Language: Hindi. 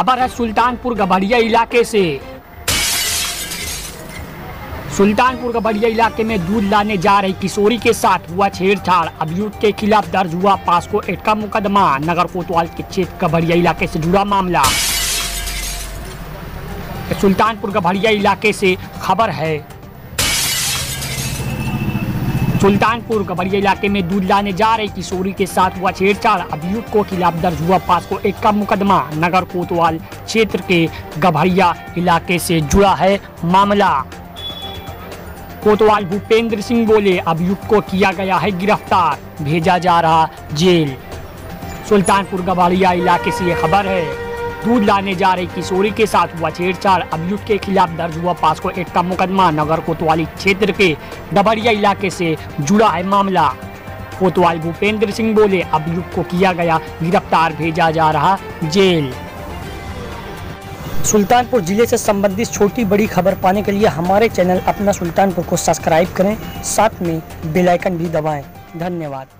खबर है सुल्तानपुर गबड़िया इलाके से। सुल्तानपुर गबड़िया इलाके में दूध लाने जा रही किशोरी के साथ हुआ छेड़छाड़, अभियुक्त के खिलाफ दर्ज हुआ पॉक्सो एक्ट का मुकदमा। नगर कोतवाल के क्षेत्र गबड़िया इलाके से जुड़ा मामला। सुल्तानपुर गबड़िया इलाके से खबर है, सुल्तानपुर गबड़िया इलाके में दूध लाने जा रही किशोरी के साथ हुआ छेड़छाड़, अभियुक्त को खिलाफ दर्ज हुआ पॉक्सो एक्ट का मुकदमा। नगर कोतवाल क्षेत्र के गबड़िया इलाके से जुड़ा है मामला। कोतवाल भूपेंद्र सिंह बोले, अभियुक्त को किया गया है गिरफ्तार, भेजा जा रहा जेल। सुल्तानपुर गबड़िया इलाके से यह खबर है। दूध लाने जा रही किशोरी के साथ हुआ छेड़छाड़, अभियुक्त के खिलाफ दर्ज हुआ पॉक्सो एक्ट का मुकदमा। नगर कोतवाली क्षेत्र के गबड़िया इलाके से जुड़ा है मामला। कोतवाल भूपेंद्र सिंह बोले, अभियुक्त को किया गया गिरफ्तार, भेजा जा रहा जेल। सुल्तानपुर जिले से संबंधित छोटी बड़ी खबर पाने के लिए हमारे चैनल अपना सुल्तानपुर को सब्सक्राइब करें, साथ में बेल आइकन भी दबाएं। धन्यवाद।